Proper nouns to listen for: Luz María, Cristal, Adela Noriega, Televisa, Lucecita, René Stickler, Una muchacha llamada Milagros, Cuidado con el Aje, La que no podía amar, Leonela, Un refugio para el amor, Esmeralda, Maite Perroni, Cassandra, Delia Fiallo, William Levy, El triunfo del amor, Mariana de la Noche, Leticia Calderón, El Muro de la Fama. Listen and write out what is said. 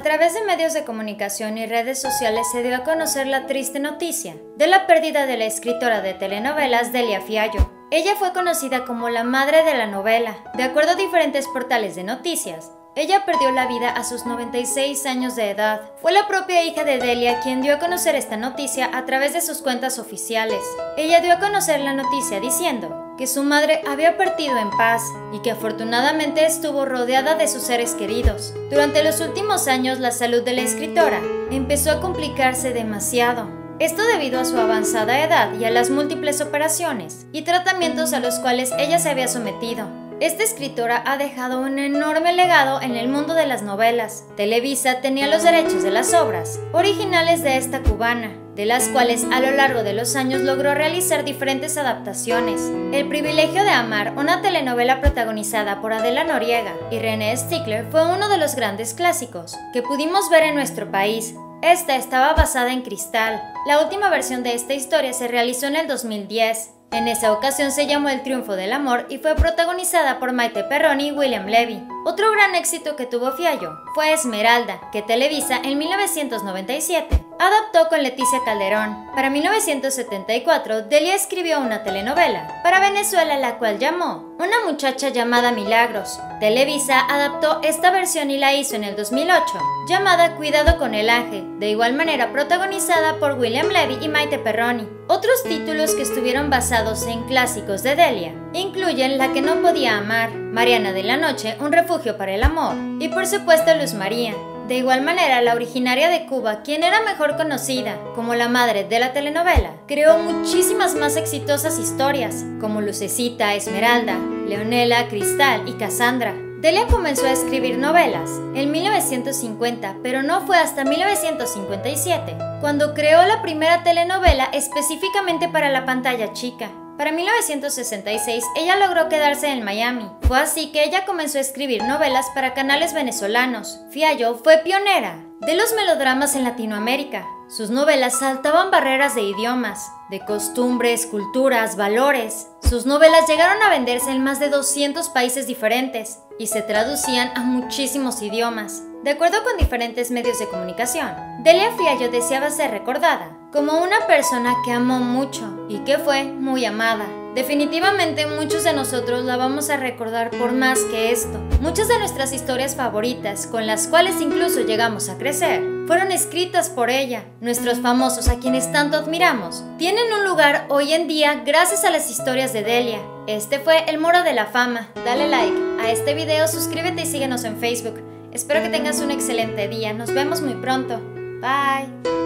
A través de medios de comunicación y redes sociales se dio a conocer la triste noticia de la pérdida de la escritora de telenovelas Delia Fiallo. Ella fue conocida como la madre de la novela. De acuerdo a diferentes portales de noticias, ella perdió la vida a sus 96 años de edad. Fue la propia hija de Delia quien dio a conocer esta noticia a través de sus cuentas oficiales. Ella dio a conocer la noticia diciendo que su madre había partido en paz y que afortunadamente estuvo rodeada de sus seres queridos. Durante los últimos años, la salud de la escritora empezó a complicarse demasiado. Esto debido a su avanzada edad y a las múltiples operaciones y tratamientos a los cuales ella se había sometido. Esta escritora ha dejado un enorme legado en el mundo de las novelas. Televisa tenía los derechos de las obras originales de esta cubana, de las cuales a lo largo de los años logró realizar diferentes adaptaciones. El privilegio de amar, una telenovela protagonizada por Adela Noriega y René Stickler, fue uno de los grandes clásicos que pudimos ver en nuestro país. Esta estaba basada en Cristal. La última versión de esta historia se realizó en el 2010. En esa ocasión se llamó El triunfo del amor y fue protagonizada por Maite Perroni y William Levy. Otro gran éxito que tuvo Fiallo fue Esmeralda, que Televisa en 1997 adaptó con Leticia Calderón. Para 1974, Delia escribió una telenovela para Venezuela, la cual llamó Una muchacha llamada Milagros. Televisa adaptó esta versión y la hizo en el 2008, llamada Cuidado con el Aje, de igual manera protagonizada por William Levy y Maite Perroni. Otros títulos que estuvieron basados en clásicos de Delia incluyen La que no podía amar, Mariana de la Noche, Un refugio para el amor y por supuesto Luz María. De igual manera, la originaria de Cuba, quien era mejor conocida como la madre de la telenovela, creó muchísimas más exitosas historias como Lucecita, Esmeralda, Leonela, Cristal y Cassandra. Delia comenzó a escribir novelas en 1950, pero no fue hasta 1957 cuando creó la primera telenovela específicamente para la pantalla chica. Para 1966, ella logró quedarse en Miami. Fue así que ella comenzó a escribir novelas para canales venezolanos. Fiallo fue pionera de los melodramas en Latinoamérica. Sus novelas saltaban barreras de idiomas, de costumbres, culturas, valores. Sus novelas llegaron a venderse en más de 200 países diferentes y se traducían a muchísimos idiomas. De acuerdo con diferentes medios de comunicación, Delia Fiallo deseaba ser recordada como una persona que amó mucho y que fue muy amada. Definitivamente muchos de nosotros la vamos a recordar por más que esto. Muchas de nuestras historias favoritas, con las cuales incluso llegamos a crecer, fueron escritas por ella. Nuestros famosos, a quienes tanto admiramos, tienen un lugar hoy en día gracias a las historias de Delia. Este fue El Muro de la Fama. Dale like a este video, suscríbete y síguenos en Facebook. Espero que tengas un excelente día. Nos vemos muy pronto. Bye.